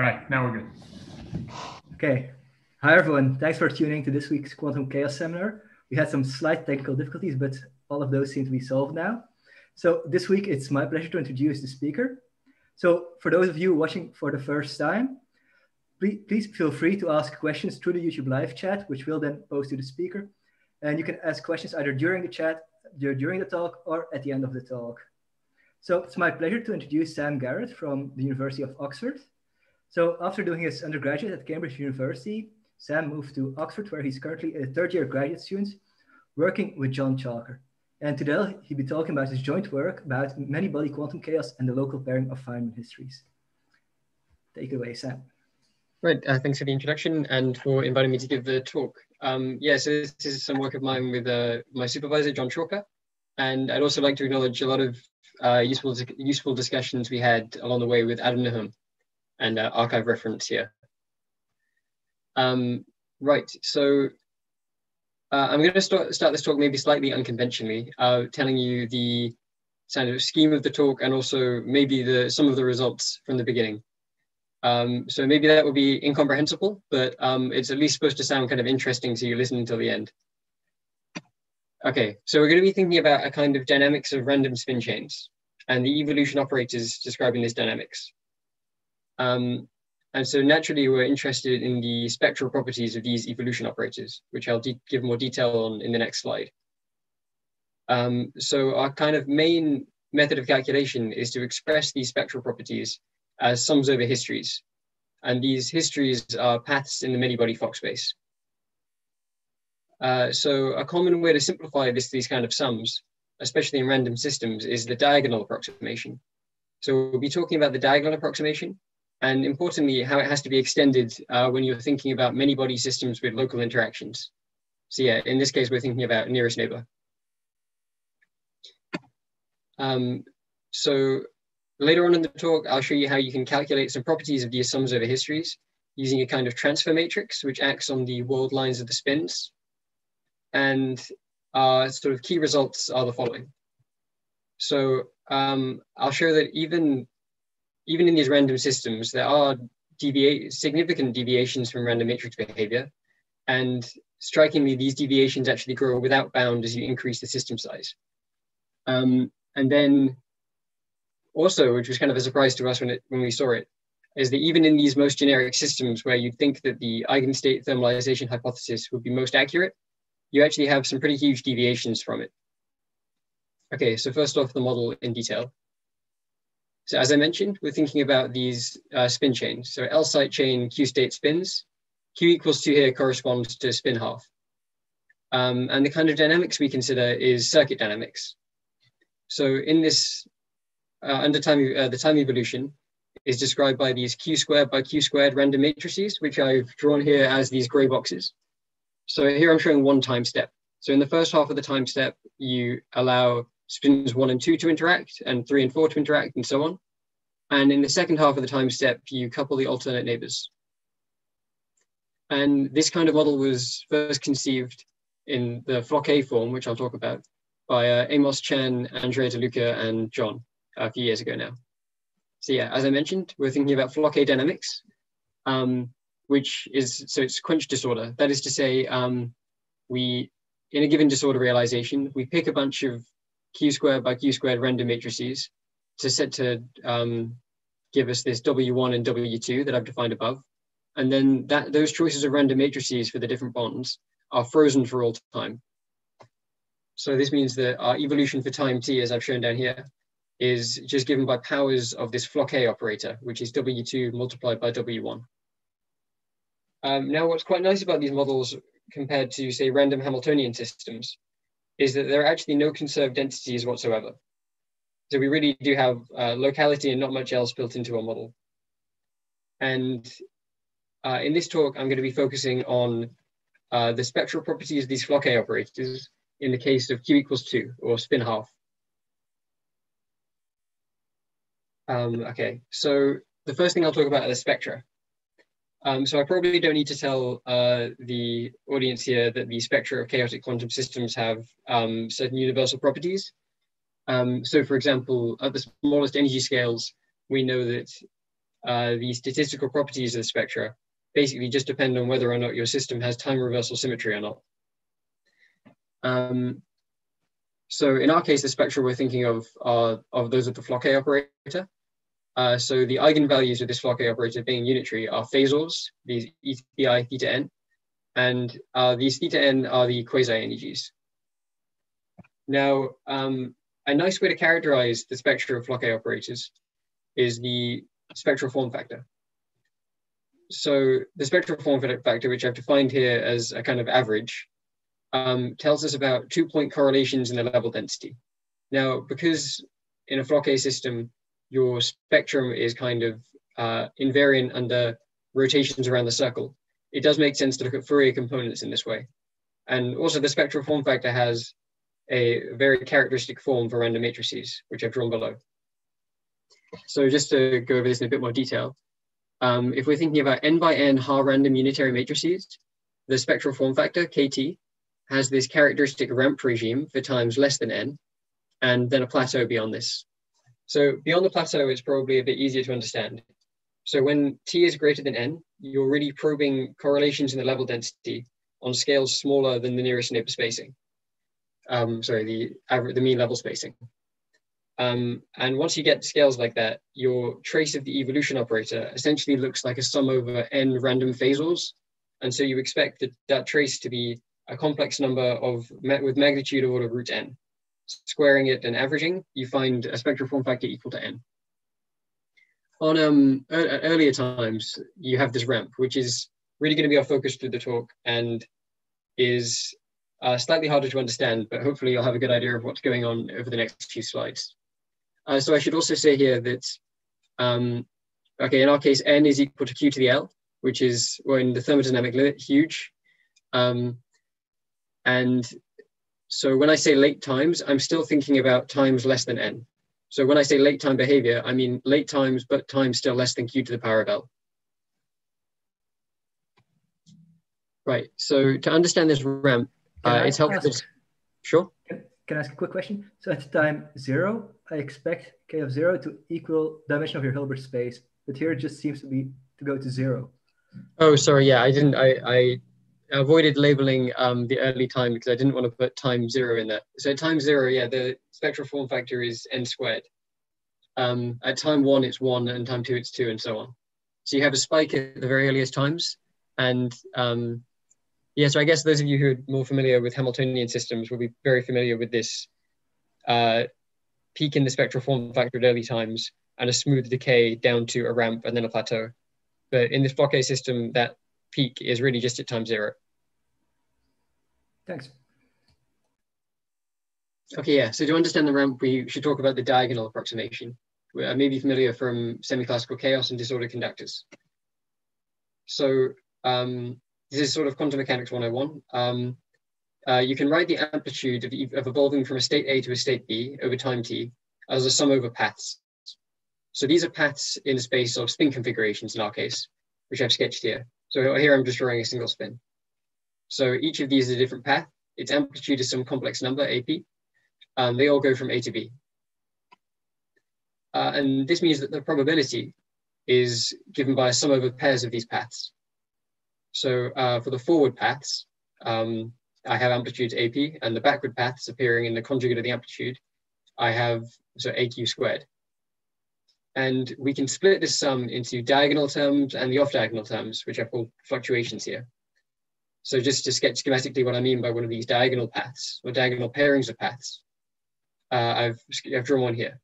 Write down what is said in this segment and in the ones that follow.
All right, now we're good. Okay. Hi, everyone. Thanks for tuning to this week's Quantum Chaos Seminar. We had some slight technical difficulties, but all of those seem to be solved now. So this week, it's my pleasure to introduce the speaker. So for those of you watching for the first time, please feel free to ask questions through the YouTube live chat, which we'll then post to the speaker. And you can ask questions either during the chat, during the talk, or at the end of the talk. So it's my pleasure to introduce Sam Garrett from the University of Oxford. So after doing his undergraduate at Cambridge University, Sam moved to Oxford, where he's currently a third-year graduate student working with John Chalker. And today he'll be talking about his joint work about many-body quantum chaos and the local pairing of Feynman histories. Take it away, Sam. Right, thanks for the introduction and for inviting me to give the talk. Yeah, so this is some work of mine with my supervisor, John Chalker. And I'd also like to acknowledge a lot of useful discussions we had along the way with Adam Nahum and archive reference here. Right, so I'm going to start this talk maybe slightly unconventionally, telling you the kind of scheme of the talk and also maybe some of the results from the beginning. So maybe that will be incomprehensible, but it's at least supposed to sound kind of interesting so you listen until the end. Okay, so we're going to be thinking about a kind of dynamics of random spin chains and the evolution operators describing this dynamics. And so naturally we're interested in the spectral properties of these evolution operators, which I'll give more detail on in the next slide. So our kind of main method of calculation is to express these spectral properties as sums over histories. And these histories are paths in the many-body Fock space. So a common way to simplify these kind of sums, especially in random systems, is the diagonal approximation. So we'll be talking about the diagonal approximation and importantly, how it has to be extended when you're thinking about many-body systems with local interactions. So yeah, in this case, we're thinking about nearest neighbor. So later on in the talk, I'll show you how you can calculate some properties of these sums over histories using a kind of transfer matrix, which acts on the world lines of the spins. And sort of key results are the following. So I'll show that even in these random systems, there are significant deviations from random matrix behavior. And strikingly, these deviations actually grow without bound as you increase the system size. And then also, which was kind of a surprise to us when we saw it, is that even in these most generic systems where you'd think that the eigenstate thermalization hypothesis would be most accurate, you actually have some pretty huge deviations from it. Okay, so first off, the model in detail. So as I mentioned, we're thinking about these spin chains. So L site chain, Q state spins. Q equals 2 here corresponds to spin half. And the kind of dynamics we consider is circuit dynamics. So in this, the time evolution is described by these Q squared by Q squared random matrices, which I've drawn here as these gray boxes. So here I'm showing one time step. So in the first half of the time step, you allow spins 1 and 2 to interact and 3 and 4 to interact and so on. And in the second half of the time step, you couple the alternate neighbors. And this kind of model was first conceived in the Floquet form, which I'll talk about, by Amos Chan, Andrea De Luca, and John a few years ago now. So yeah, as I mentioned, we're thinking about Floquet dynamics. Which is, so it's quench disorder. That is to say, in a given disorder realization, we pick a bunch of Q squared by Q squared random matrices to give us this W1 and W2 that I've defined above. And then those choices of random matrices for the different bonds are frozen for all time. So this means that our evolution for time t, as I've shown down here, is just given by powers of this Floquet operator, which is W2 multiplied by W1. Now, what's quite nice about these models compared to, say, random Hamiltonian systems is that there are actually no conserved entities whatsoever. So we really do have locality and not much else built into our model. And in this talk, I'm going to be focusing on the spectral properties of these Floquet operators in the case of Q equals 2 or spin half. Okay, so the first thing I'll talk about are the spectra. So I probably don't need to tell the audience here that the spectra of chaotic quantum systems have certain universal properties. So for example, at the smallest energy scales, we know that the statistical properties of the spectra basically just depend on whether or not your system has time reversal symmetry or not. So in our case, the spectra we're thinking of are those of the Floquet operator. So the eigenvalues of this Floquet operator being unitary are phasors, these e I, theta n, and these theta n are the quasi-energies. Now, a nice way to characterize the spectra of Floquet operators is the spectral form factor. So the spectral form factor, which I've defined here as a kind of average, tells us about 2-point correlations in the level density. Now, because in a Floquet system, your spectrum is kind of invariant under rotations around the circle, it does make sense to look at Fourier components in this way. And also the spectral form factor has a very characteristic form for random matrices, which I've drawn below. So just to go over this in a bit more detail, if we're thinking about n×n Haar random unitary matrices, the spectral form factor, KT, has this characteristic ramp regime for times less than n, and then a plateau beyond this. So beyond the plateau, it's probably a bit easier to understand. So when t is greater than n, you're really probing correlations in the level density on scales smaller than the nearest neighbor spacing. The mean level spacing. And once you get scales like that, your trace of the evolution operator essentially looks like a sum over n random phasors. And so you expect that trace to be a complex number with magnitude of order of root n. Squaring it and averaging, you find a spectral form factor equal to n. On earlier times, you have this ramp, which is really going to be our focus through the talk and is slightly harder to understand, but hopefully you'll have a good idea of what's going on over the next few slides. So I should also say here that, in our case, n is equal to q to the L, which is, well, in the thermodynamic limit, huge. And so when I say late times, I'm still thinking about times less than n. So when I say late time behavior, I mean late times, but times still less than q to the power of L. Right, so to understand this ramp, it's helpful. Sure? Can I ask a quick question? So at time 0, I expect k of 0 to equal dimension of your Hilbert space, but here it just seems to go to 0. Oh, sorry, yeah, I avoided labeling the early time because I didn't want to put time 0 in there. So at time 0, yeah, the spectral form factor is n squared. At time 1, it's 1, and time 2, it's 2, and so on. So you have a spike at the very earliest times, and yeah, so I guess those of you who are more familiar with Hamiltonian systems will be very familiar with this peak in the spectral form factor at early times and a smooth decay down to a ramp and then a plateau. But in this Floquet system, that peak is really just at time 0. Thanks. Okay, yeah, so to understand the ramp, we should talk about the diagonal approximation. I may be familiar from semi-classical chaos and disordered conductors. So, this is sort of quantum mechanics 101. You can write the amplitude of evolving from a state A to a state B over time t as a sum over paths. So these are paths in the space of spin configurations in our case, which I've sketched here. So here I'm just drawing a single spin. So each of these is a different path. Its amplitude is some complex number, AP. They all go from A to B. And this means that the probability is given by a sum over pairs of these paths. So for the forward paths, I have amplitude AP, and the backward paths appearing in the conjugate of the amplitude, I have so AQ squared. And we can split this sum into diagonal terms and the off-diagonal terms, which are called fluctuations here. So just to sketch schematically what I mean by one of these diagonal paths or diagonal pairings of paths, I've drawn one here.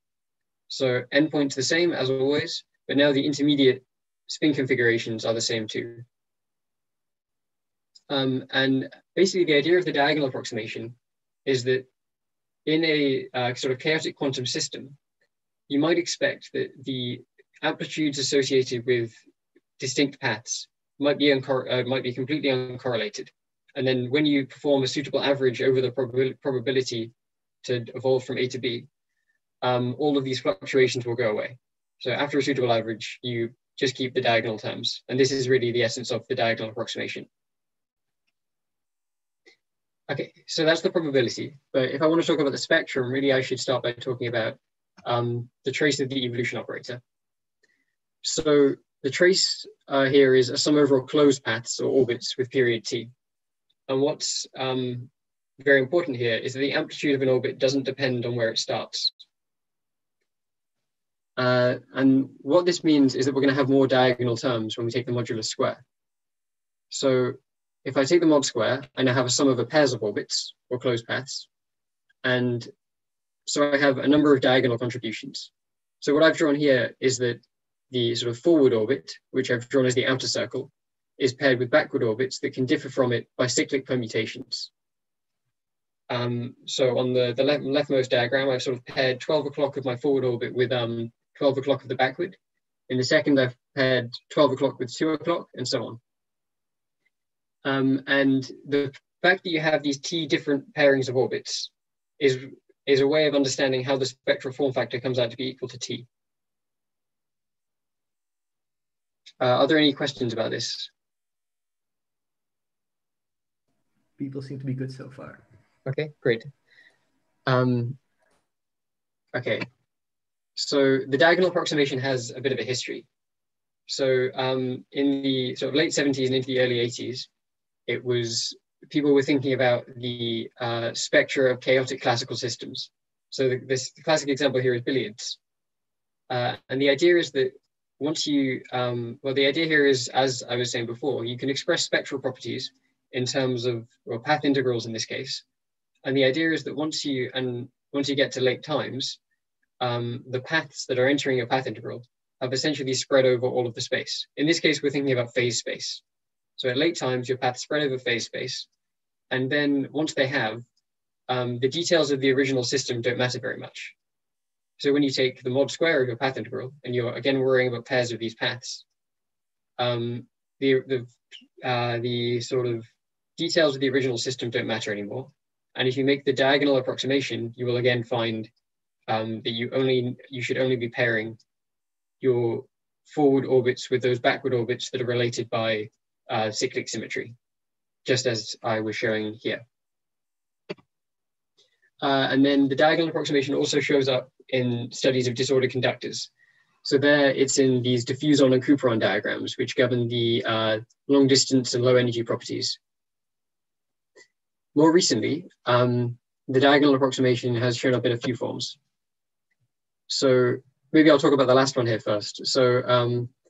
So endpoints the same as always, but now the intermediate spin configurations are the same too. And basically the idea of the diagonal approximation is that in a sort of chaotic quantum system, you might expect that the amplitudes associated with distinct paths might be completely uncorrelated. And then when you perform a suitable average over the probability to evolve from A to B, all of these fluctuations will go away. So after a suitable average, you just keep the diagonal terms. And this is really the essence of the diagonal approximation. Okay, so that's the probability. But if I want to talk about the spectrum, really I should start by talking about the trace of the evolution operator. So the trace here is a sum over closed paths or orbits with period t. And what's very important here is that the amplitude of an orbit doesn't depend on where it starts. And what this means is that we're going to have more diagonal terms when we take the modulus square. So if I take the mod square, I now have a sum over pairs of orbits or closed paths. And so I have a number of diagonal contributions. So what I've drawn here is that the sort of forward orbit, which I've drawn as the outer circle, is paired with backward orbits that can differ from it by cyclic permutations. So on the leftmost diagram, I've sort of paired 12 o'clock of my forward orbit with 12 o'clock of the backward. In the second, I've paired 12 o'clock with 2 o'clock and so on. And the fact that you have these t different pairings of orbits is a way of understanding how the spectral form factor comes out to be equal to t. Are there any questions about this? People seem to be good so far. Okay, great. Okay, so the diagonal approximation has a bit of a history. So in the sort of late 70s and into the early 80s, it was people were thinking about the spectra of chaotic classical systems. So the classic example here is billiards. And the idea is that once you, well, the idea here is, as I was saying before, you can express spectral properties in terms of, well, path integrals in this case. And the idea is that once you get to late times, the paths that are entering your path integral have essentially spread over all of the space. In this case, we're thinking about phase space. So at late times, your paths spread over phase space. And then once they have, the details of the original system don't matter very much. So when you take the mod square of your path integral, and you're again worrying about pairs of these paths, the sort of details of the original system don't matter anymore. And if you make the diagonal approximation, you will again find that you should only be pairing your forward orbits with those backward orbits that are related by cyclic symmetry, just as I was showing here. And then the diagonal approximation also shows up in studies of disordered conductors. So there it's in these diffuson and Couperon diagrams, which govern the long distance and low energy properties. More recently, the diagonal approximation has shown up in a few forms. So maybe I'll talk about the last one here first. So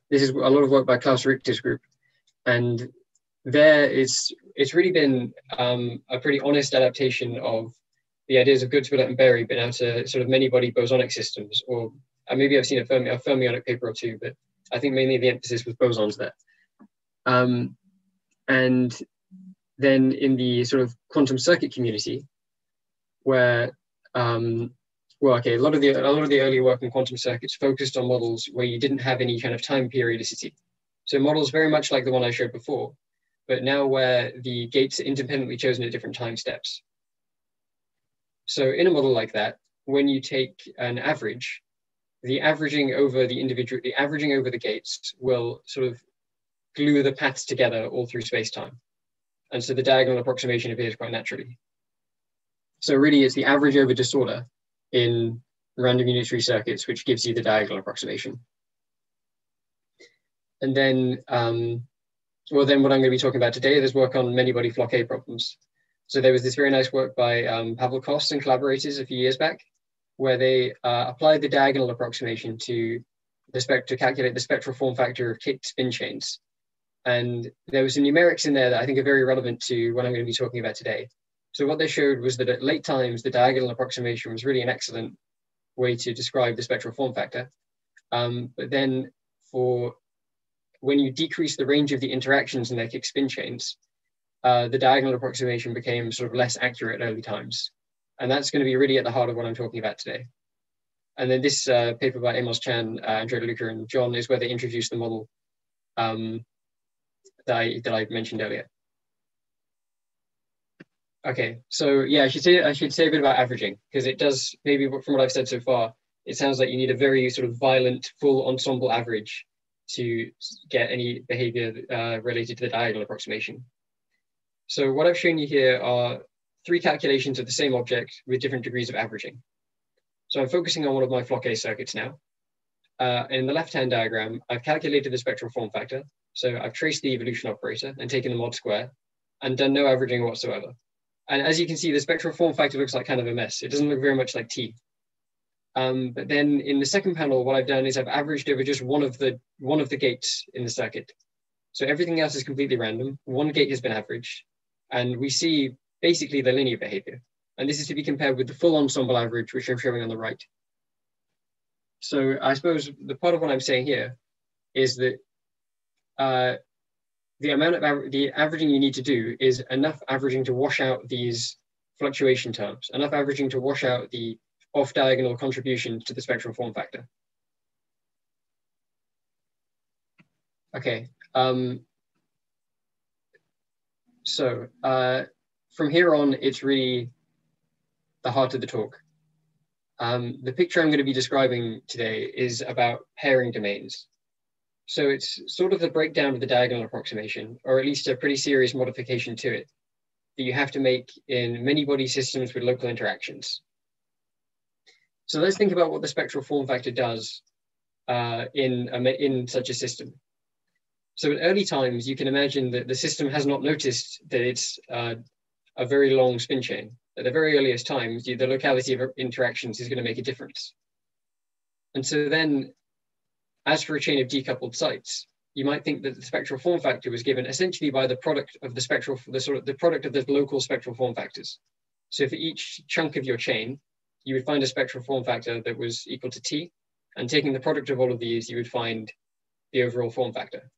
this is a lot of work by Klaus Richter's group. And there it's really been a pretty honest adaptation of the ideas of Goodswiller and Berry, but now to sort of many-body bosonic systems, or maybe I've seen a fermionic paper or two, but I think mainly the emphasis was bosons there. And then in the sort of quantum circuit community, where well, okay, a lot of the early work in quantum circuits focused on models where you didn't have any kind of time periodicity, so models very much like the one I showed before, but now where the gates are independently chosen at different time steps. So in a model like that, when you take an average, the averaging over the individual, the averaging over the gates will sort of glue the paths together all through space-time. And so the diagonal approximation appears quite naturally. So really it's the average over disorder in random unitary circuits, which gives you the diagonal approximation. And then, well, then what I'm going to be talking about today is work on many-body Floquet problems. So there was this very nice work by Pavel Kost and collaborators a few years back, where they applied the diagonal approximation to calculate the spectral form factor of kicked spin chains. And there were some numerics in there that I think are very relevant to what I'm going to be talking about today. So what they showed was that at late times, the diagonal approximation was really an excellent way to describe the spectral form factor. But then for when you decrease the range of the interactions in their kicked spin chains, the diagonal approximation became sort of less accurate at early times. And that's going to be really at the heart of what I'm talking about today. And then this paper by Amos Chan, Andrea De Luca and John is where they introduced the model that I mentioned earlier. Okay, so yeah, I should say a bit about averaging, because it does, maybe from what I've said so far, it sounds like you need a very sort of violent full ensemble average to get any behavior related to the diagonal approximation. So what I've shown you here are three calculations of the same object with different degrees of averaging. So I'm focusing on one of my Floquet circuits now. In the left-hand diagram, I've calculated the spectral form factor. So I've traced the evolution operator and taken the mod square and done no averaging whatsoever. And as you can see, the spectral form factor looks like kind of a mess. It doesn't look very much like T. But then in the second panel, what I've done is I've averaged over just one of the gates in the circuit. So everything else is completely random. One gate has been averaged, and we see basically the linear behavior. And this is to be compared with the full ensemble average, which I'm showing on the right. So I suppose the part of what I'm saying here is that the amount of the averaging you need to do is enough averaging to wash out these fluctuation terms, enough averaging to wash out the off-diagonal contributions to the spectral form factor. Okay, so from here on, it's really the heart of the talk. The picture I'm going to be describing today is about pairing domains. So it's sort of the breakdown of the diagonal approximation, or at least a pretty serious modification to it, that you have to make in many-body systems with local interactions. So let's think about what the spectral form factor does in such a system. So in early times, you can imagine that the system has not noticed that it's a very long spin chain. At the very earliest times, the locality of interactions is going to make a difference. And so then, as for a chain of decoupled sites, you might think that the spectral form factor was given essentially by the product of the spectral, the product of the local spectral form factors. So for each chunk of your chain, you would find a spectral form factor that was equal to T, and taking the product of all of these, you would find the overall form factor.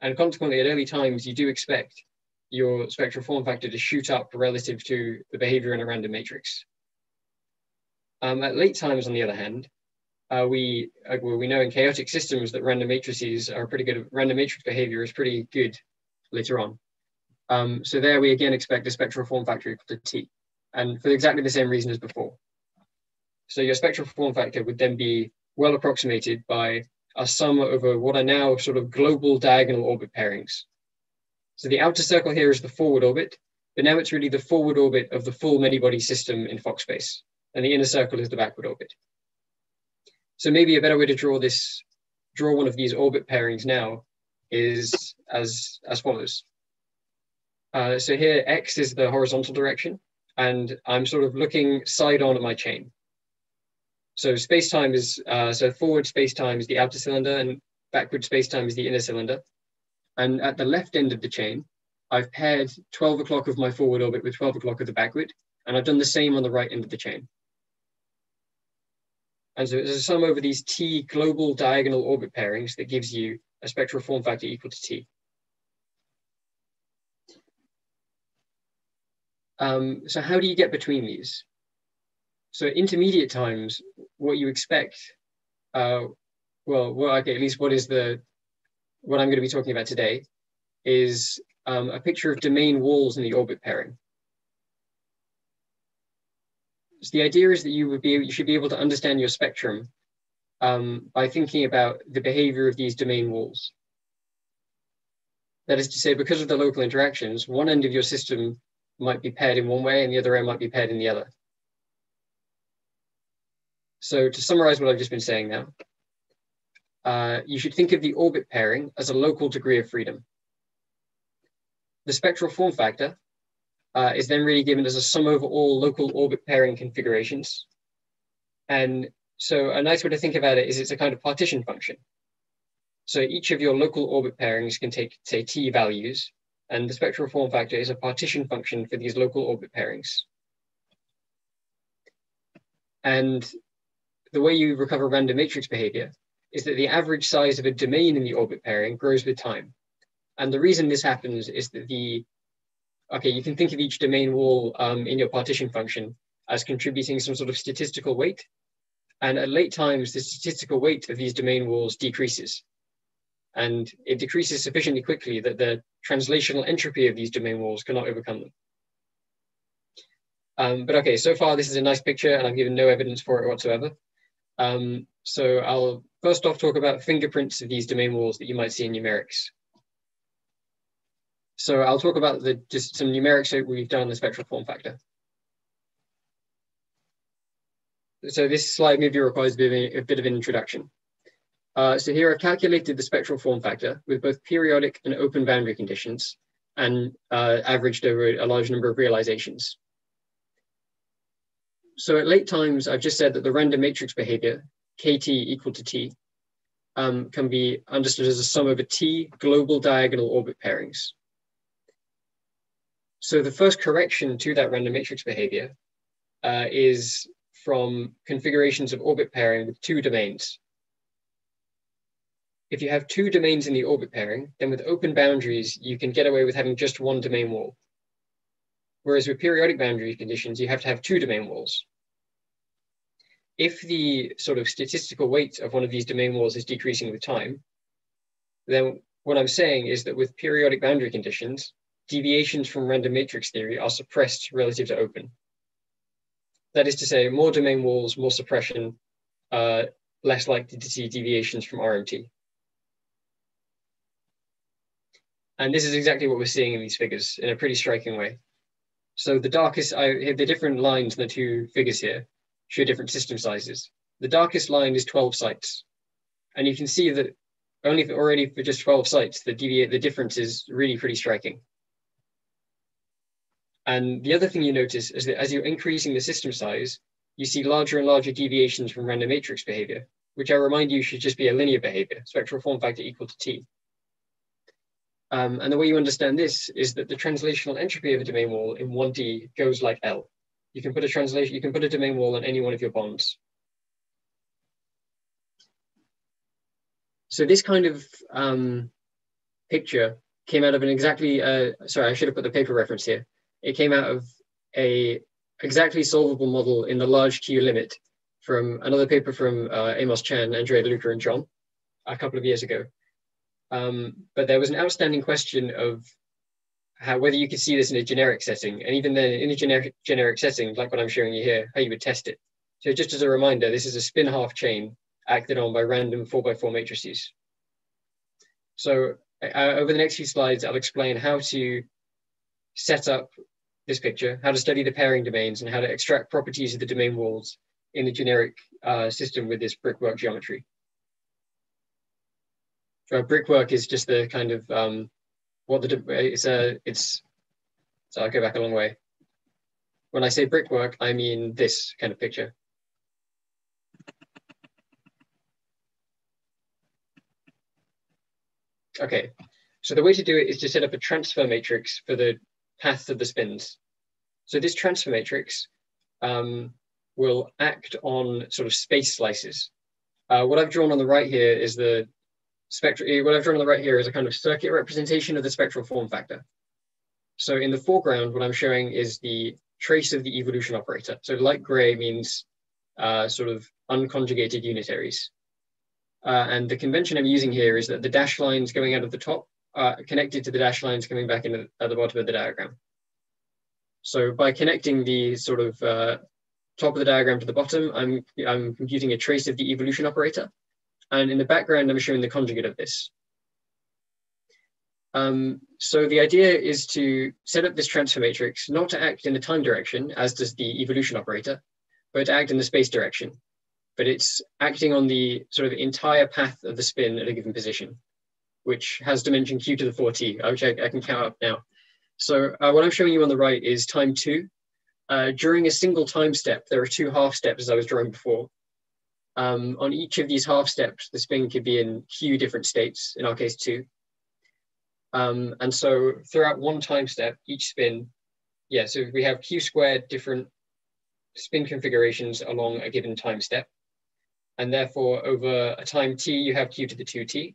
And consequently, at early times, you do expect your spectral form factor to shoot up relative to the behavior in a random matrix. At late times, on the other hand, we know in chaotic systems that random matrices are pretty good. Random matrix behavior is pretty good later on. So there we again expect a spectral form factor equal to T, and for exactly the same reason as before. So your spectral form factor would then be well approximated by a sum over what are now sort of global diagonal orbit pairings. So the outer circle here is the forward orbit, but now it's really the forward orbit of the full many-body system in Fock space, and the inner circle is the backward orbit. So maybe a better way to draw one of these orbit pairings now is as follows. So here X is the horizontal direction, and I'm sort of looking side on at my chain. So space-time is, so forward space-time is the outer cylinder, and backward space-time is the inner cylinder. And at the left end of the chain, I've paired 12 o'clock of my forward orbit with 12 o'clock of the backward, and I've done the same on the right end of the chain. And so it's a sum over these T global diagonal orbit pairings that gives you a spectral form factor equal to T. So how do you get between these? So at intermediate times, what you expect, what I'm going to be talking about today is a picture of domain walls in the orbit pairing. So the idea is that you should be able to understand your spectrum by thinking about the behavior of these domain walls. That is to say, because of the local interactions, one end of your system might be paired in one way and the other end might be paired in the other. So to summarize what I've just been saying now, you should think of the orbit pairing as a local degree of freedom. The spectral form factor is then really given as a sum over all local orbit pairing configurations. And so a nice way to think about it is it's a kind of partition function. So each of your local orbit pairings can take, say, T values, and the spectral form factor is a partition function for these local orbit pairings. And the way you recover random matrix behavior is that the average size of a domain in the orbit pairing grows with time. And the reason this happens is that you can think of each domain wall in your partition function as contributing some sort of statistical weight. And at late times, the statistical weight of these domain walls decreases. And it decreases sufficiently quickly that the translational entropy of these domain walls cannot overcome them. But okay, so far this is a nice picture and I've given no evidence for it whatsoever. So I'll first off talk about fingerprints of these domain walls that you might see in numerics. So I'll talk about just some numerics that we've done on the spectral form factor. So this slide maybe requires a bit of an introduction. So here I've calculated the spectral form factor with both periodic and open boundary conditions and averaged over a large number of realizations. So at late times, I've just said that the random matrix behavior, KT equal to T, can be understood as a sum over T global diagonal orbit pairings. So the first correction to that random matrix behavior is from configurations of orbit pairing with two domains. If you have two domains in the orbit pairing, then with open boundaries, you can get away with having just one domain wall. Whereas with periodic boundary conditions, you have to have two domain walls. If the sort of statistical weight of one of these domain walls is decreasing with time, then what I'm saying is that with periodic boundary conditions, deviations from random matrix theory are suppressed relative to open. That is to say, more domain walls, more suppression, less likely to see deviations from RMT. And this is exactly what we're seeing in these figures in a pretty striking way. So the darkest, the different lines in the two figures here show different system sizes. The darkest line is 12 sites. And you can see that only for, already for just 12 sites, the difference is really pretty striking. And the other thing you notice is that as you're increasing the system size, you see larger and larger deviations from random matrix behavior, which I remind you should just be a linear behavior, spectral form factor equal to T. And the way you understand this is that the translational entropy of a domain wall in 1D goes like L. You can put a translation, you can put a domain wall on any one of your bonds. So this kind of picture came out of an exactly, sorry, I should have put the paper reference here. It came out of a exactly solvable model in the large Q limit from another paper from Amos Chan, Andrea De Luca, and John a couple of years ago. But there was an outstanding question of how, whether you could see this in a generic setting, and even then in a generic setting, like what I'm showing you here, how you would test it. So just as a reminder, this is a spin-half chain acted on by random 4x4 matrices. So over the next few slides, I'll explain how to set up this picture, how to study the pairing domains, and how to extract properties of the domain walls in the generic system with this brickwork geometry. Brickwork is just the kind of so I'll go back a long way. When I say brickwork, I mean this kind of picture. Okay, so the way to do it is to set up a transfer matrix for the paths of the spins. So this transfer matrix will act on sort of space slices. What I've drawn on the right here is the spectral, what I've drawn on the right here is a kind of circuit representation of the spectral form factor. So in the foreground, what I'm showing is the trace of the evolution operator. So light gray means sort of unconjugated unitaries. And the convention I'm using here is that the dashed lines going out of the top are connected to the dashed lines coming back in at the bottom of the diagram. So by connecting the sort of top of the diagram to the bottom, I'm computing a trace of the evolution operator. And in the background, I'm showing the conjugate of this. So the idea is to set up this transfer matrix, not to act in the time direction, as does the evolution operator, but to act in the space direction. But it's acting on the sort of entire path of the spin at a given position, which has dimension q to the 4t, which I can count up now. So what I'm showing you on the right is time 2. During a single time step, there are two half steps, as I was drawing before. On each of these half steps, the spin could be in q different states, in our case 2. And so throughout one time step, each spin, so we have q squared different spin configurations along a given time step. And therefore, over a time t, you have q to the 2t.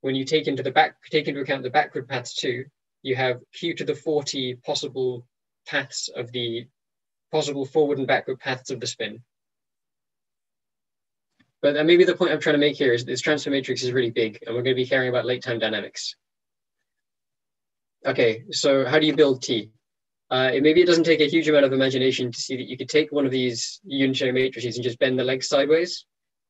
When you take into account the backward paths 2, you have q to the 4t possible paths of the possible forward and backward paths of the spin. But maybe the point I'm trying to make here is this transfer matrix is really big, and we're going to be caring about late time dynamics. Okay, so how do you build T? Maybe it doesn't take a huge amount of imagination to see that you could take one of these unitary matrices and just bend the legs sideways.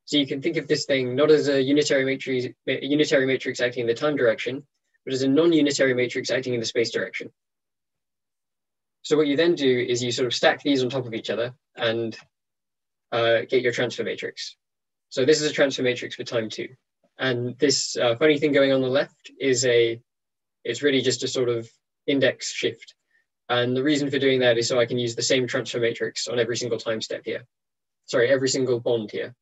So you can think of this thing not as a unitary matrix acting in the time direction, but as a non-unitary matrix acting in the space direction. So what you then do is you sort of stack these on top of each other and get your transfer matrix. So this is a transfer matrix for time 2. And this funny thing going on the left is it's really just a sort of index shift. And the reason for doing that is so I can use the same transfer matrix on every single time step here. Sorry, every single bond here.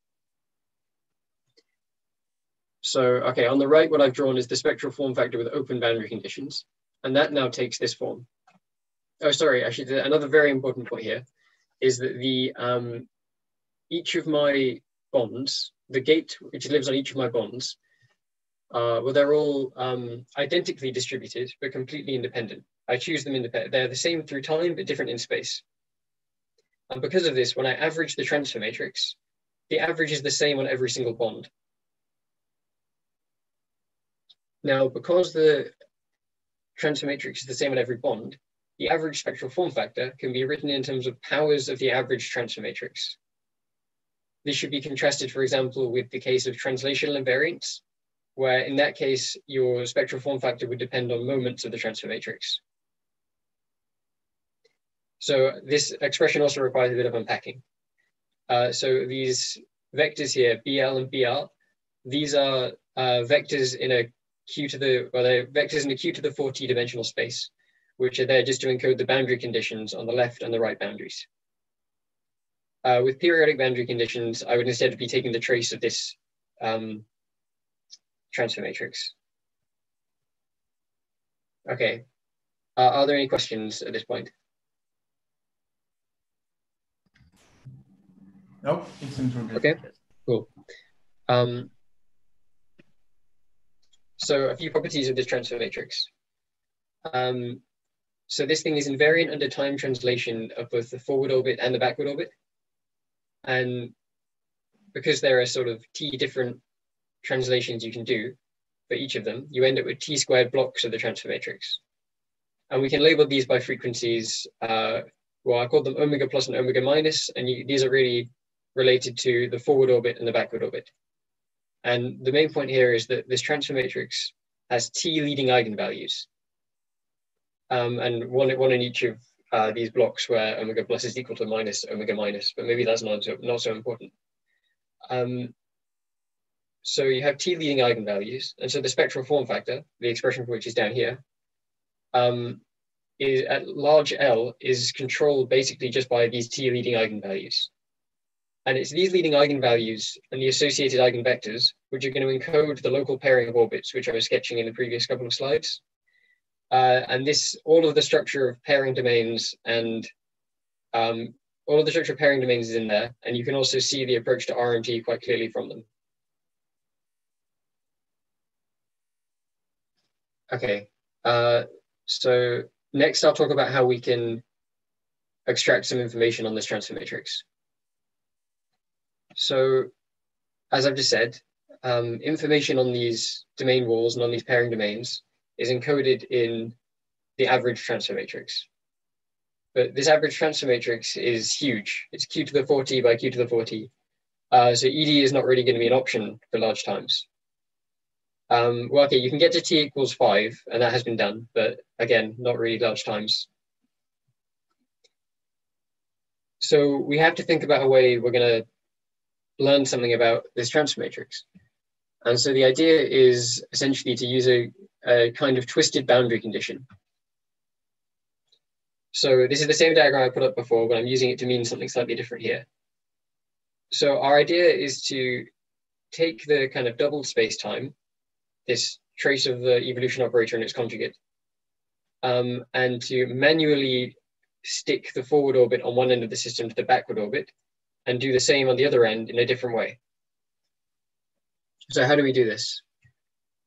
So, okay, on the right, what I've drawn is the spectral form factor with open boundary conditions. And that now takes this form. Oh, sorry, actually, another very important point here is that the each of my bonds, the gate which lives on each of my bonds, well, they're all identically distributed, but completely independent. I choose them independently. They're the same through time, but different in space. And because of this, when I average the transfer matrix, the average is the same on every single bond. Now, because the transfer matrix is the same on every bond, the average spectral form factor can be written in terms of powers of the average transfer matrix. This should be contrasted, for example, with the case of translational invariance, where in that case, your spectral form factor would depend on moments of the transfer matrix. So this expression also requires a bit of unpacking. So these vectors here, BL and BR, these are vectors in a Q to the, well, they're vectors in a Q to the 4T dimensional space, which are there just to encode the boundary conditions on the left and the right boundaries. With periodic boundary conditions, I would instead be taking the trace of this transfer matrix. Okay, are there any questions at this point? Nope, it seems we're good. Okay, cool. So a few properties of this transfer matrix. So this thing is invariant under time translation of both the forward orbit and the backward orbit. And because there are sort of T different translations you can do for each of them, you end up with T squared blocks of the transfer matrix. And we can label these by frequencies. Well, I call them omega plus and omega minus, and these are really related to the forward orbit and the backward orbit. And the main point here is that this transfer matrix has T leading eigenvalues. And one in each of these blocks where omega plus is equal to minus omega minus, but maybe that's not so important. So you have T leading eigenvalues. And so the spectral form factor, the expression for which is down here, is at large L is controlled basically just by these T leading eigenvalues. And it's these leading eigenvalues and the associated eigenvectors, which are going to encode the local pairing of orbits, which I was sketching in the previous couple of slides. And this, all of the structure of pairing domains and all of the structure of pairing domains is in there. And you can also see the approach to RMT quite clearly from them. Okay, so next I'll talk about how we can extract some information on this transfer matrix. So, as I've just said, information on these domain walls and on these pairing domains is encoded in the average transfer matrix. But this average transfer matrix is huge. It's Q to the 4T by Q to the 4T. So ED is not really going to be an option for large times. Well, okay, you can get to T equals 5, and that has been done. But again, not really large times. So we have to think about a way we're going to learn something about this transfer matrix. And so the idea is essentially to use a kind of twisted boundary condition. So this is the same diagram I put up before, but I'm using it to mean something slightly different here. So our idea is to take the kind of doubled space-time, this trace of the evolution operator and its conjugate, and to manually stick the forward orbit on one end of the system to the backward orbit, and do the same on the other end in a different way. So how do we do this?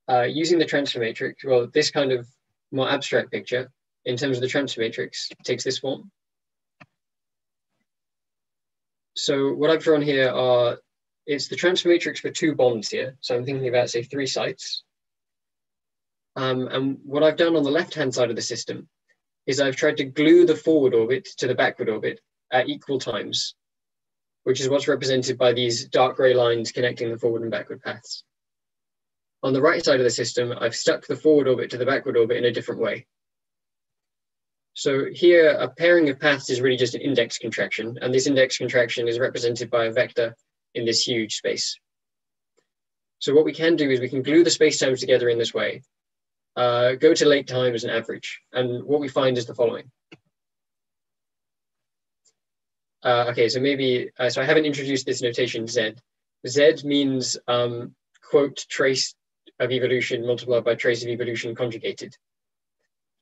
Using the transfer matrix, well, this kind of more abstract picture in terms of the transfer matrix takes this form. So what I've drawn here are, it's the transfer matrix for two bonds here. So I'm thinking about, say, three sites. And what I've done on the left-hand side of the system is I've tried to glue the forward orbit to the backward orbit at equal times, which is what's represented by these dark gray lines connecting the forward and backward paths. On the right side of the system, I've stuck the forward orbit to the backward orbit in a different way. So here, a pairing of paths is really just an index contraction, and this index contraction is represented by a vector in this huge space. So what we can do is we can glue the spacetimes together in this way, go to late time as an average. And what we find is the following. Okay, so maybe, so I haven't introduced this notation Z. Z means, quote, trace of evolution multiplied by trace of evolution conjugated.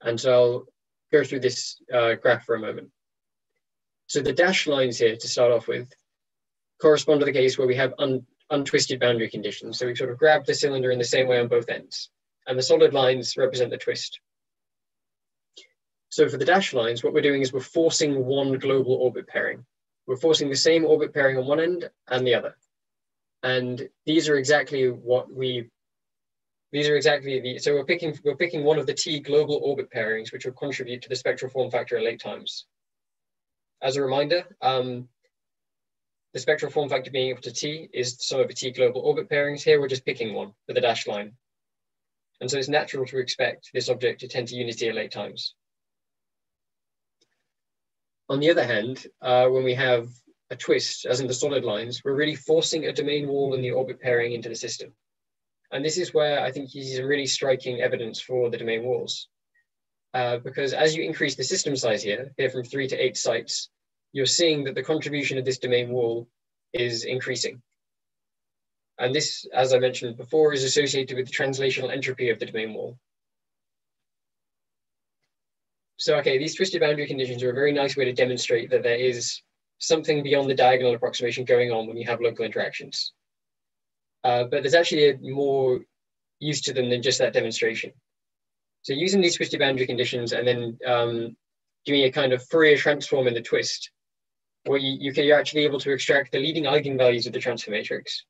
And so I'll go through this graph for a moment. So the dashed lines here to start off with correspond to the case where we have untwisted boundary conditions. So we've sort of grabbed the cylinder in the same way on both ends, and the solid lines represent the twist. So for the dashed lines, what we're doing is we're forcing one global orbit pairing. We're forcing the same orbit pairing on one end and the other. And these are exactly what we, so we're picking one of the T global orbit pairings, which will contribute to the spectral form factor at late times. As a reminder, the spectral form factor being equal to T is the sum over T global orbit pairings. Here, we're just picking one for the dashed line. And so it's natural to expect this object to tend to unity at late times. On the other hand, when we have a twist, as in the solid lines, we're really forcing a domain wall and the orbit pairing into the system. And this is where I think you see some really striking evidence for the domain walls. Because as you increase the system size here from 3 to 8 sites, you're seeing that the contribution of this domain wall is increasing. And this, as I mentioned before, is associated with the translational entropy of the domain wall. So, okay, these twisted boundary conditions are a very nice way to demonstrate that there is something beyond the diagonal approximation going on when you have local interactions. But there's actually a more use to them than just that demonstration. So using these twisted boundary conditions and then doing a kind of Fourier transform in the twist, where you're actually able to extract the leading eigenvalues of the transfer matrix.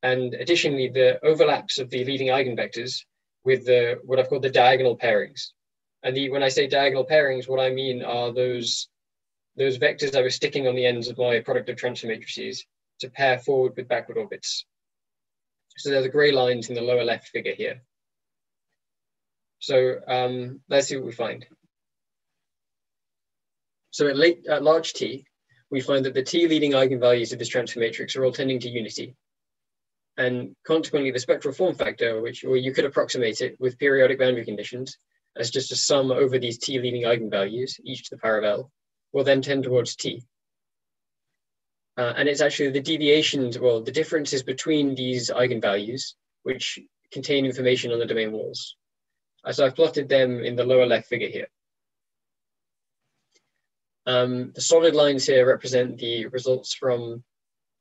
And additionally, the overlaps of the leading eigenvectors with the what I've called the diagonal pairings. And when I say diagonal pairings, what I mean are those vectors I was sticking on the ends of my product of transfer matrices to pair forward with backward orbits. So they're the gray lines in the lower left figure here. So let's see what we find. So at large T, we find that the T leading eigenvalues of this transfer matrix are all tending to unity. And consequently, the spectral form factor, or you could approximate it with periodic boundary conditions as just a sum over these T leading eigenvalues, each to the power of L, will then tend towards T. And it's actually the deviations, well, the differences between these eigenvalues, which contain information on the domain walls. So I've plotted them in the lower left figure here. The solid lines here represent the results from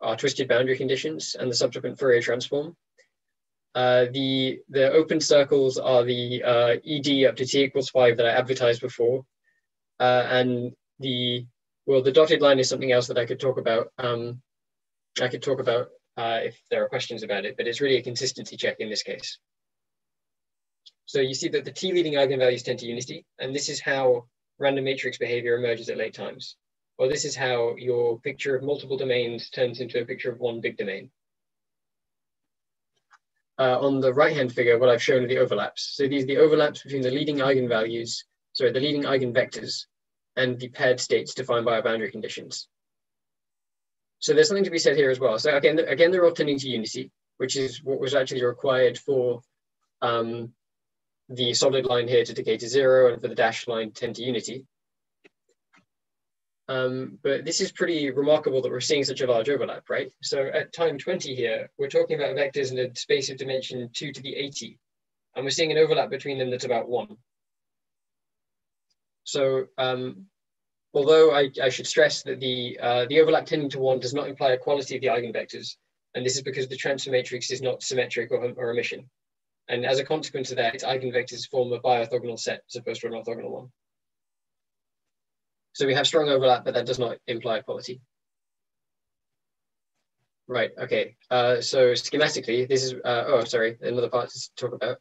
our twisted boundary conditions and the subsequent Fourier transform. The open circles are the ED up to T equals 5 that I advertised before. And the dotted line is something else that I could talk about. If there are questions about it, but it's really a consistency check in this case. So you see that the T leading eigenvalues tend to unity, and this is how random matrix behavior emerges at late times. Or this is how your picture of multiple domains turns into a picture of one big domain. On the right-hand figure, what I've shown are the overlaps. So these are the overlaps between the leading eigenvalues, sorry, the leading eigenvectors, and the paired states defined by our boundary conditions. So there's something to be said here as well. So again, they're all tending to unity, which is what was actually required for the solid line here to decay to 0 and for the dashed line to tend to unity. But this is pretty remarkable that we're seeing such a large overlap, right? So at time 20 here, we're talking about vectors in a space of dimension 2 to the 80, and we're seeing an overlap between them that's about 1. So although I should stress that the overlap tending to 1 does not imply equality of the eigenvectors, and this is because the transfer matrix is not symmetric or emission. And as a consequence of that, its eigenvectors form a bi-orthogonal set as opposed to an orthogonal one. So we have strong overlap, but that does not imply equality. Right, okay. So schematically, this is, another part to talk about.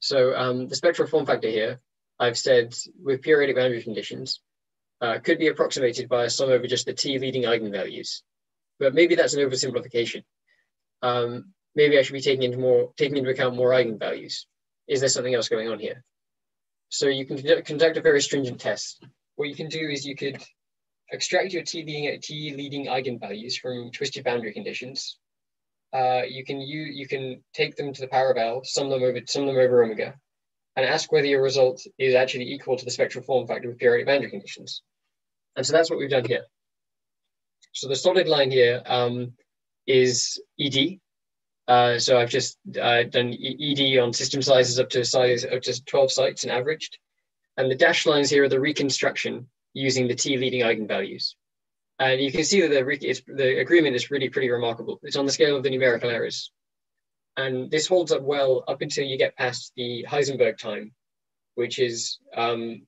So the spectral form factor here, I've said with periodic boundary conditions, could be approximated by a sum over just the T leading eigenvalues. But maybe that's an oversimplification. Maybe I should be taking into account more eigenvalues. Is there something else going on here? So you can conduct a very stringent test. What you can do is you could extract your T leading eigenvalues from twisted boundary conditions, you can take them to the power of L, sum them over omega, and ask whether your result is actually equal to the spectral form factor with periodic boundary conditions. And so that's what we've done here. So the solid line here is ED. So I've just done ED on system sizes up to 12 sites and averaged. And the dashed lines here are the reconstruction using the T leading eigenvalues. And you can see that the agreement is really pretty remarkable. It's on the scale of the numerical errors. And this holds up well up until you get past the Heisenberg time, which is Q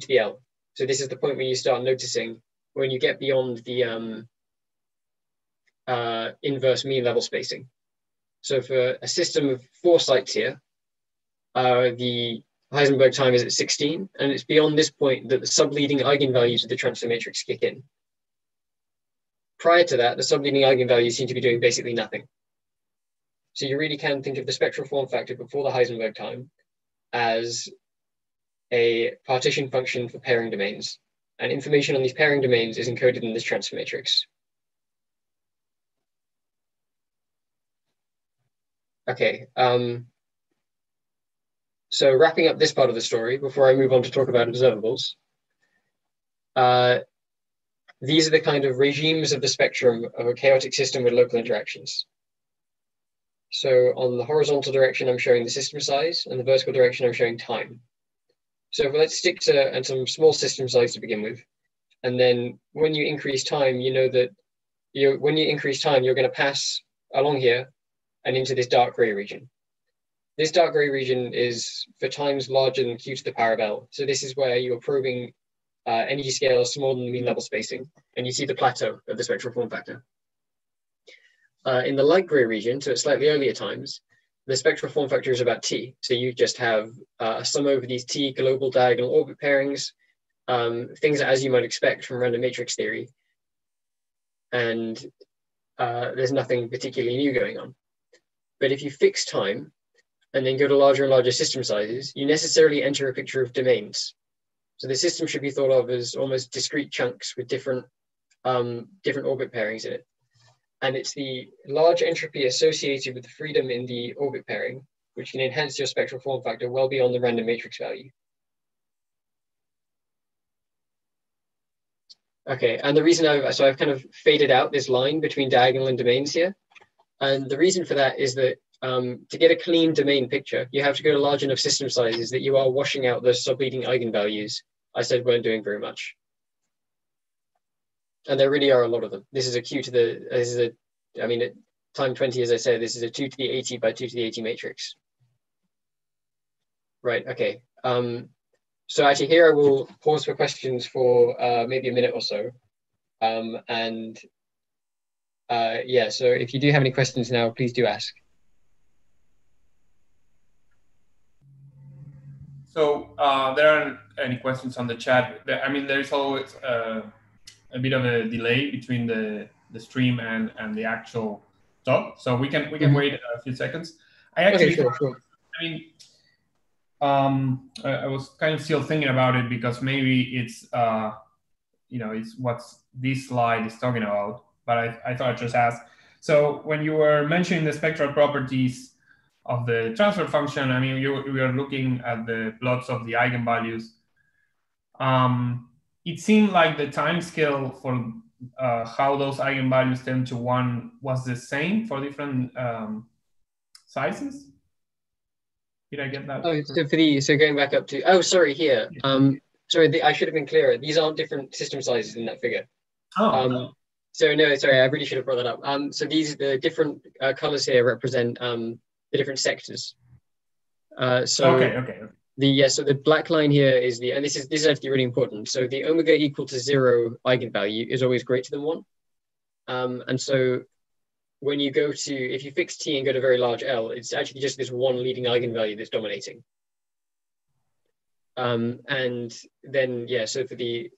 to the L. So this is the point where you start noticing when you get beyond the inverse mean level spacing. So for a system of 4 sites here, the Heisenberg time is at 16, and it's beyond this point that the subleading eigenvalues of the transfer matrix kick in. Prior to that, the subleading eigenvalues seem to be doing basically nothing. So you really can think of the spectral form factor before the Heisenberg time as a partition function for pairing domains. And information on these pairing domains is encoded in this transfer matrix. Okay, so wrapping up this part of the story before I move on to talk about observables, these are the kind of regimes of the spectrum of a chaotic system with local interactions. So on the horizontal direction, I'm showing the system size, and the vertical direction, I'm showing time. So let's stick to some small system size to begin with. And then when you increase time, you know that you're going to pass along here and into this dark gray region. This dark gray region is for times larger than Q to the power of L. So this is where you're probing energy scales smaller than the mean level spacing, and you see the plateau of the spectral form factor. In the light gray region, so it's slightly earlier times, the spectral form factor is about T. So you just have a sum over these T global diagonal orbit pairings, things as you might expect from random matrix theory. And there's nothing particularly new going on. But if you fix time and then go to larger and larger system sizes, you necessarily enter a picture of domains. So the system should be thought of as almost discrete chunks with different orbit pairings in it. And it's the large entropy associated with the freedom in the orbit pairing, which can enhance your spectral form factor well beyond the random matrix value. Okay, and the reason I've kind of faded out this line between diagonal and domains here. And the reason for that is that to get a clean domain picture, you have to go to large enough system sizes that you are washing out those subleading eigenvalues I said weren't doing very much. And there really are a lot of them. This is a Q to the, at time 20, as I said, this is a 2 to the 80 by 2 to the 80 matrix. Right, okay. So actually here I will pause for questions for maybe a minute or so. Yeah, so if you do have any questions now, please do ask. So there aren't any questions on the chat. I mean, there's always a bit of a delay between the stream and the actual talk. So we can wait a few seconds. I actually, okay, sure. I mean, I was kind of still thinking about it because maybe it's, it's what this slide is talking about. But I thought I'd just ask. So when you were mentioning the spectral properties of the transfer function, I mean, we are looking at the plots of the eigenvalues. It seemed like the time scale for how those eigenvalues tend to 1 was the same for different sizes. Did I get that? Oh, so going back up to, oh, sorry, here. Sorry, I should have been clearer. These aren't different system sizes in that figure. Oh. So no, sorry, I really should have brought that up. So the different colors here represent the different sectors. Okay. So the black line here is the, and this is actually really important. So the omega equal to 0 eigenvalue is always greater than 1. And so when you go to, if you fix T and go to very large L, it's actually just this 1 leading eigenvalue that's dominating. And then, yeah, so for the,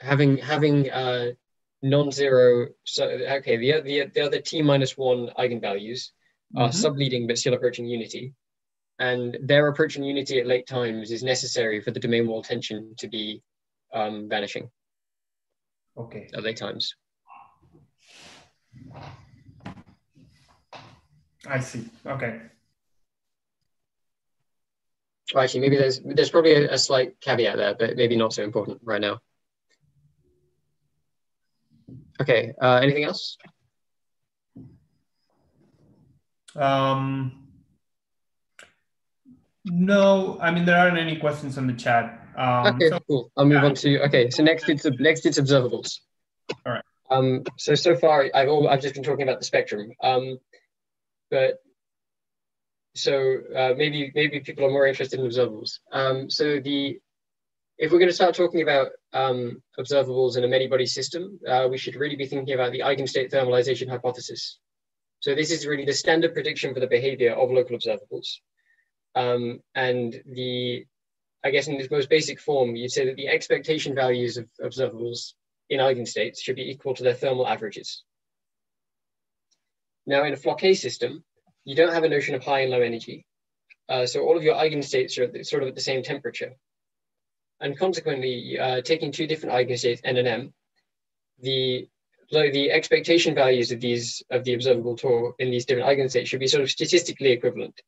having non-zero, so okay, the other t-1 eigenvalues are subleading but still approaching unity, and their approaching unity at late times is necessary for the domain wall tension to be vanishing. Okay. At late times. I see. Okay. Well, actually, maybe there's probably a slight caveat there, but maybe not so important right now. Okay. Anything else? No, I mean, there aren't any questions on the chat. Okay, so, cool. I'll move on to, okay, so next it's observables. All right. So far, I've just been talking about the spectrum. Maybe people are more interested in observables. If we're going to start talking about observables in a many-body system, we should really be thinking about the eigenstate thermalization hypothesis. So this is really the standard prediction for the behavior of local observables. I guess in its most basic form, you'd say that the expectation values of observables in eigenstates should be equal to their thermal averages. Now in a Floquet system, you don't have a notion of high and low energy. So all of your eigenstates are sort of at the same temperature. And consequently, taking two different eigenstates, N and M, the expectation values of the observable torr in these different eigenstates should be sort of statistically equivalent.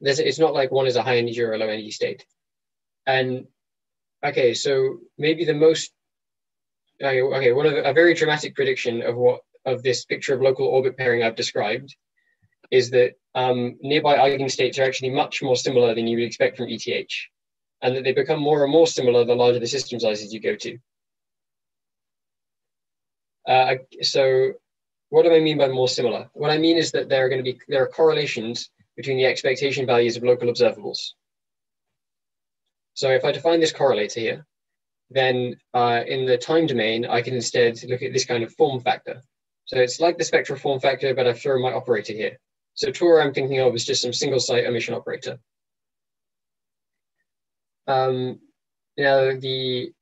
It's not like one is a high energy or a low energy state. And okay, so maybe the most, okay, one of a very dramatic prediction of this picture of local orbit pairing I've described is that nearby eigenstates are actually much more similar than you would expect from ETH, and that they become more and more similar the larger the system sizes you go to. So what do I mean by more similar? What I mean is that there are correlations between the expectation values of local observables. So if I define this correlator here, then in the time domain, I can instead look at this kind of form factor. So it's like the spectral form factor, but I've thrown my operator here. So torr I'm thinking of is just some single site emission operator. Now the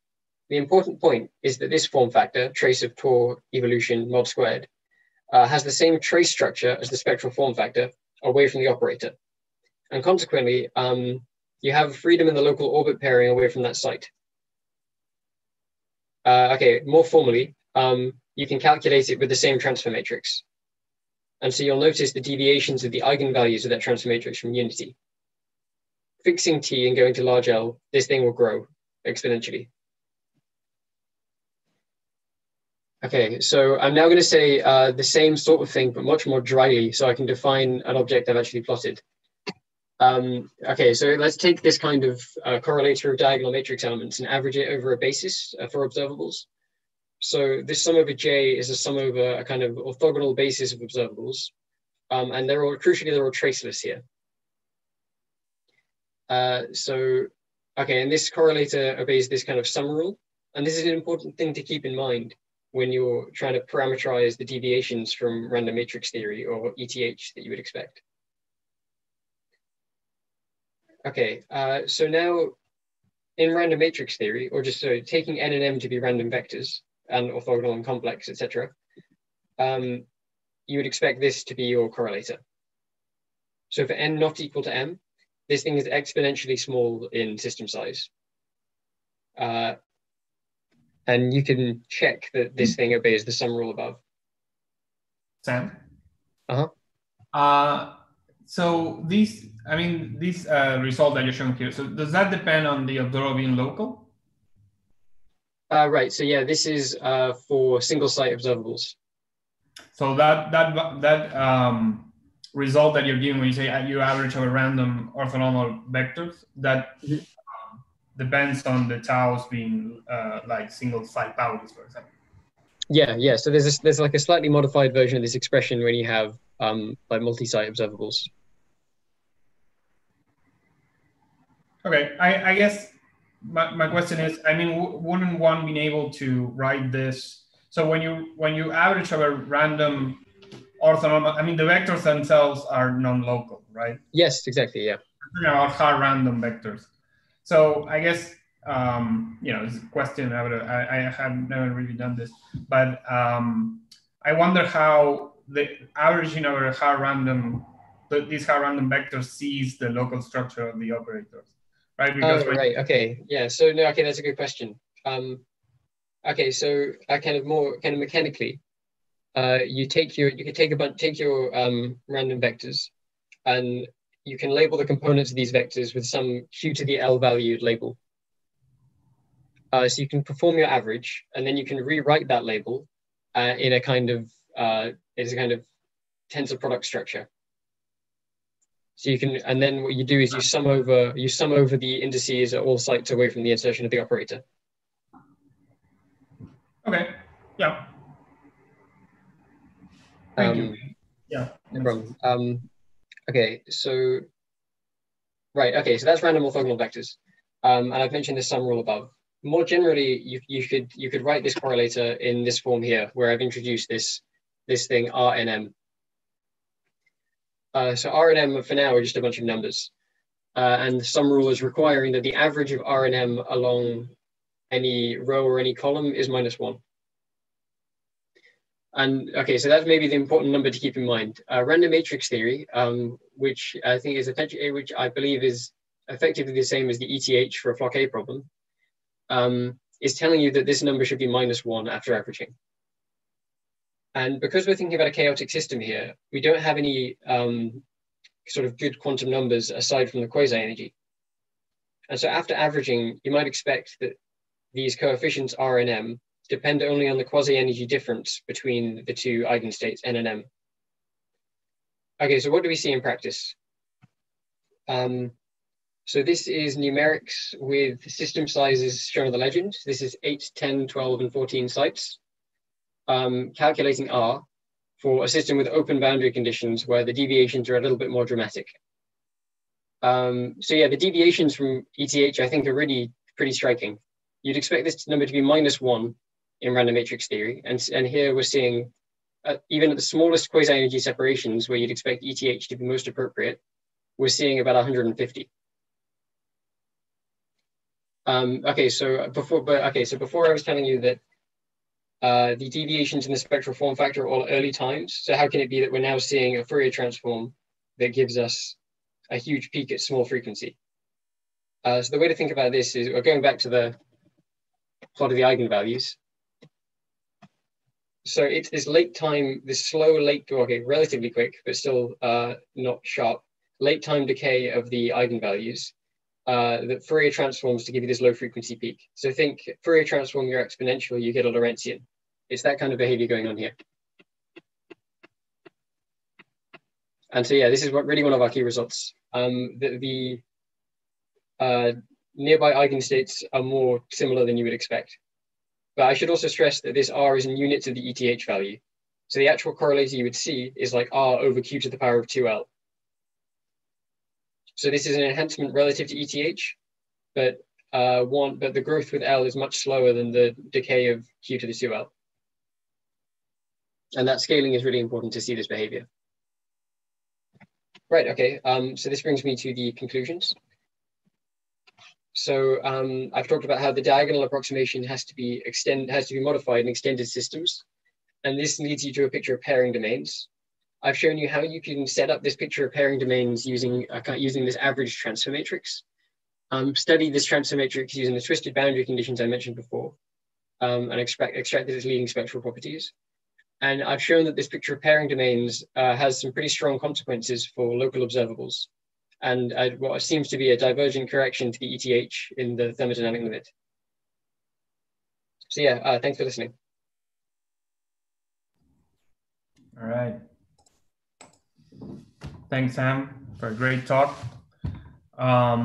important point is that this form factor, trace of torr evolution mod squared, has the same trace structure as the spectral form factor away from the operator. And consequently, you have freedom in the local orbit pairing away from that site. Okay, more formally, you can calculate it with the same transfer matrix. And so you'll notice the deviations of the eigenvalues of that transfer matrix from unity. Fixing T and going to large L, this thing will grow exponentially. Okay, so I'm now going to say the same sort of thing, but much more dryly, so I can define an object I've actually plotted. Okay, so let's take this kind of correlator of diagonal matrix elements and average it over a basis for observables. So this sum over J is a sum over a kind of orthogonal basis of observables, and they're all traceless here. Okay, and this correlator obeys this kind of sum rule, and this is an important thing to keep in mind when you're trying to parameterize the deviations from random matrix theory or ETH that you would expect. Okay, so now in random matrix theory, or just so taking N and M to be random vectors and orthogonal and complex, etc., you would expect this to be your correlator. So for N not equal to M, this thing is exponentially small in system size. And you can check that this thing obeys the sum rule above. Sam? So this result that you're showing here, so does that depend on the observer being local? Right, so yeah, this is for single site observables. So that result that you're giving when you say you average over random orthonormal vectors, that depends on the taus being like single site boundaries, for example. Yeah. So there's like a slightly modified version of this expression when you have like multi-site observables. Okay, I guess my question is, I mean, wouldn't one be able to write this? So when you average over random orthonormal, I mean, the vectors themselves are non-local, right? Yes, exactly. Yeah. They are Haar random vectors. So I guess, it's a question, I have never really done this, but I wonder how the averaging over these Haar random vectors sees the local structure of the operators, right? Because that's a good question. Okay, so I kind of mechanically, you can take your random vectors, and you can label the components of these vectors with some q to the L valued label. So you can perform your average, and then you can rewrite that label in a kind of tensor product structure. So you can, and then what you do is you sum over the indices at all sites away from the insertion of the operator. Okay. Yeah. Thank you. Yeah. No problem. Okay. So, right. Okay. So that's random orthogonal vectors, and I've mentioned this sum rule above. More generally, you could write this correlator in this form here, where I've introduced this thing R and M. So R and M for now are just a bunch of numbers, and the sum rule is requiring that the average of R and M along any row or any column is -1. And okay, so that's maybe the important number to keep in mind. Random matrix theory, which I believe is effectively the same as the ETH for a Floquet problem, is telling you that this number should be -1 after averaging. And because we're thinking about a chaotic system here, we don't have any sort of good quantum numbers aside from the quasi-energy. And so after averaging, you might expect that these coefficients R and M depend only on the quasi-energy difference between the two eigenstates N and M. Okay, so what do we see in practice? So this is numerics with system sizes shown on the legend. This is 8, 10, 12, and 14 sites. Calculating R for a system with open boundary conditions where the deviations are a little bit more dramatic. So yeah, the deviations from ETH, I think, are really pretty striking. You'd expect this number to be -1 in random matrix theory. And here we're seeing, even at the smallest quasi-energy separations where you'd expect ETH to be most appropriate, we're seeing about 150. Okay, so before I was telling you that the deviations in the spectral form factor are all early times. So how can it be that we're now seeing a Fourier transform that gives us a huge peak at small frequency? So the way to think about this is we're going back to the plot of the eigenvalues. So it's this late time, this slow late, okay, relatively quick, but still not sharp, late time decay of the eigenvalues that Fourier transforms to give you this low frequency peak. So think Fourier transform your exponential, you get a Lorentzian. It's that kind of behavior going on here. And so yeah, this is what really one of our key results. The nearby eigenstates are more similar than you would expect. But I should also stress that this R is in units of the ETH value. So the actual correlator you would see is like R over Q to the power of 2L. So this is an enhancement relative to ETH, but the growth with L is much slower than the decay of Q to the 2L. And that scaling is really important to see this behavior. Right, okay, so this brings me to the conclusions. So I've talked about how the diagonal approximation has to be modified in extended systems. And this leads you to a picture of pairing domains. I've shown you how you can set up this picture of pairing domains using this average transfer matrix. Study this transfer matrix using the twisted boundary conditions I mentioned before, and extracted its leading spectral properties. And I've shown that this picture of pairing domains has some pretty strong consequences for local observables, and what seems to be a divergent correction to the ETH in the thermodynamic limit. So yeah, thanks for listening. All right. Thanks, Sam, for a great talk. All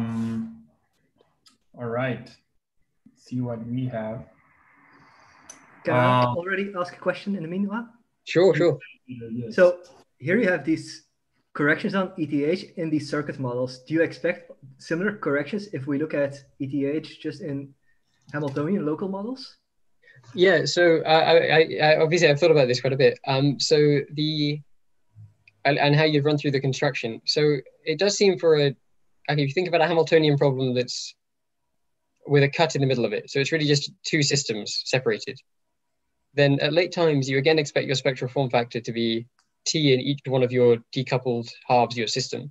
right, let's see what we have. Can I already ask a question in the meanwhile? Sure, sure. Yes. So here you have these corrections on ETH in these circuit models. Do you expect similar corrections if we look at ETH just in Hamiltonian local models? Yeah, so obviously I've thought about this quite a bit. And how you've run through the construction. So it does seem if you think about a Hamiltonian problem that's with a cut in the middle of it, so it's really just two systems separated, then at late times, you again expect your spectral form factor to be T in each one of your decoupled halves of your system,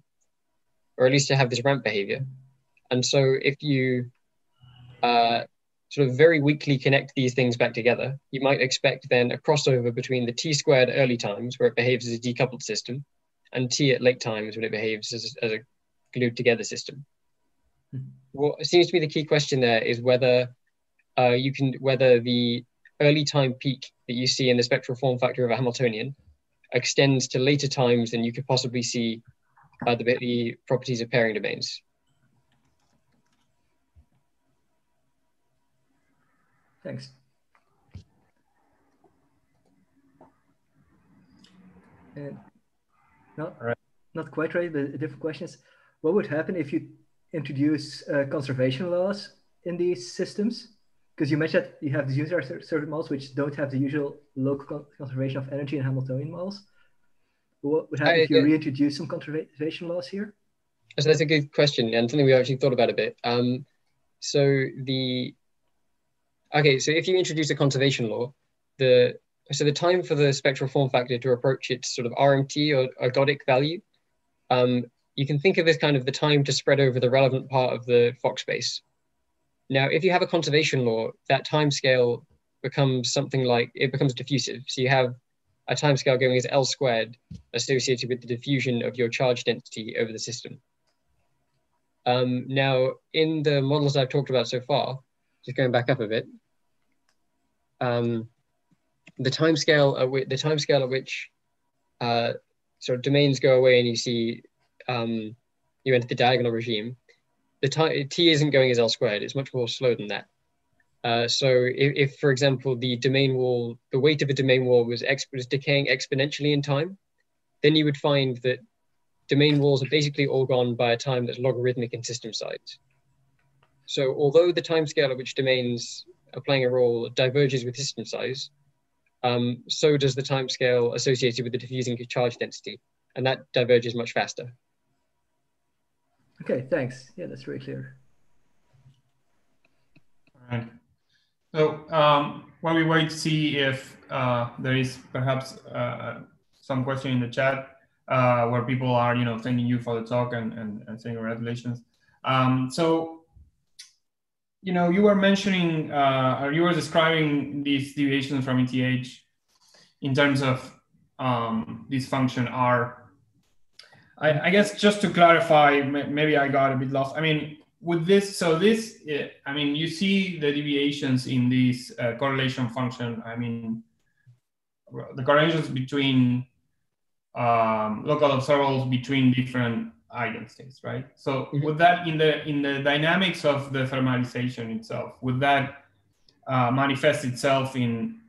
or at least to have this ramp behavior. And so if you sort of very weakly connect these things back together, you might expect then a crossover between the t squared early times where it behaves as a decoupled system and t at late times when it behaves as a glued together system. Mm-hmm. What seems to be the key question there is whether whether the early time peak that you see in the spectral form factor of a Hamiltonian extends to later times than you could possibly see the properties of pairing domains. Thanks. No, right. Not quite right, but different questions. What would happen if you introduce conservation laws in these systems? Because you mentioned that you have these unitary models which don't have the usual local conservation of energy in Hamiltonian models. What would happen if you reintroduce some conservation laws here? So that's a good question and something we actually thought about a bit. So if you introduce a conservation law, the time for the spectral form factor to approach its sort of RMT or ergodic value, you can think of as kind of the time to spread over the relevant part of the Fock space. Now, if you have a conservation law, that time scale becomes something like, it becomes diffusive. So you have a time scale going as L squared associated with the diffusion of your charge density over the system. Now, in the models I've talked about so far, just going back up a bit, the time scale at which sort of domains go away and you see, you enter the diagonal regime, the time, t isn't going as L squared, it's much more slow than that. So if for example, the weight of a domain wall was decaying exponentially in time, then you would find that domain walls are basically all gone by a time that's logarithmic in system size. So although the time scale at which domains are playing a role diverges with system size, so does the time scale associated with the diffusing charge density, and that diverges much faster. Okay, thanks. Yeah, that's very clear. All right. So while we wait to see if there is perhaps some question in the chat where people are, thanking you for the talk and saying congratulations. You were mentioning or you were describing these deviations from ETH in terms of this function R. I guess just to clarify, maybe I got a bit lost. I mean, with this, you see the deviations in this correlation function. I mean, the correlations between local observables between different eigenstates, right? So would that, in the dynamics of the thermalization itself, would that manifest itself in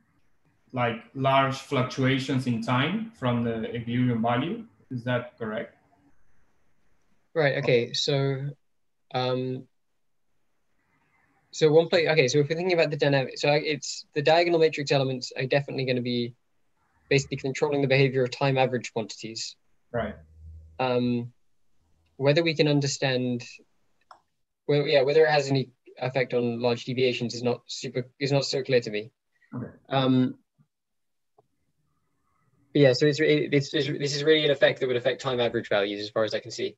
like large fluctuations in time from the equilibrium value? Is that correct? Right, okay, so one place, okay, so if we're thinking about the dynamic, so it's the diagonal matrix elements are definitely going to be basically controlling the behavior of time average quantities. Right. Whether we can understand, whether it has any effect on large deviations is not so clear to me. Okay. Yeah, so this is really an effect that would affect time average values as far as I can see.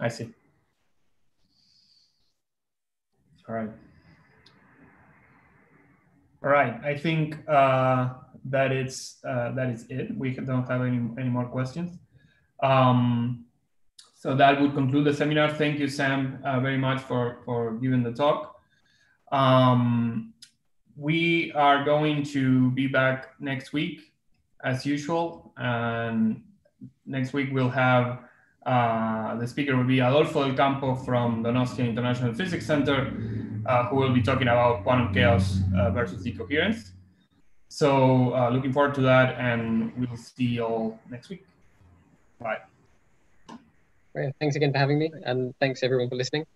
I see. All right. All right, I think that is it. We don't have any more questions. So that would conclude the seminar. Thank you, Sam, very much for giving the talk. We are going to be back next week, as usual. And next week we'll have, the speaker will be Adolfo del Campo from Donostia International Physics Center, who will be talking about quantum chaos versus decoherence. So looking forward to that, and we'll see you all next week. Bye. Great. Thanks again for having me, and thanks everyone for listening.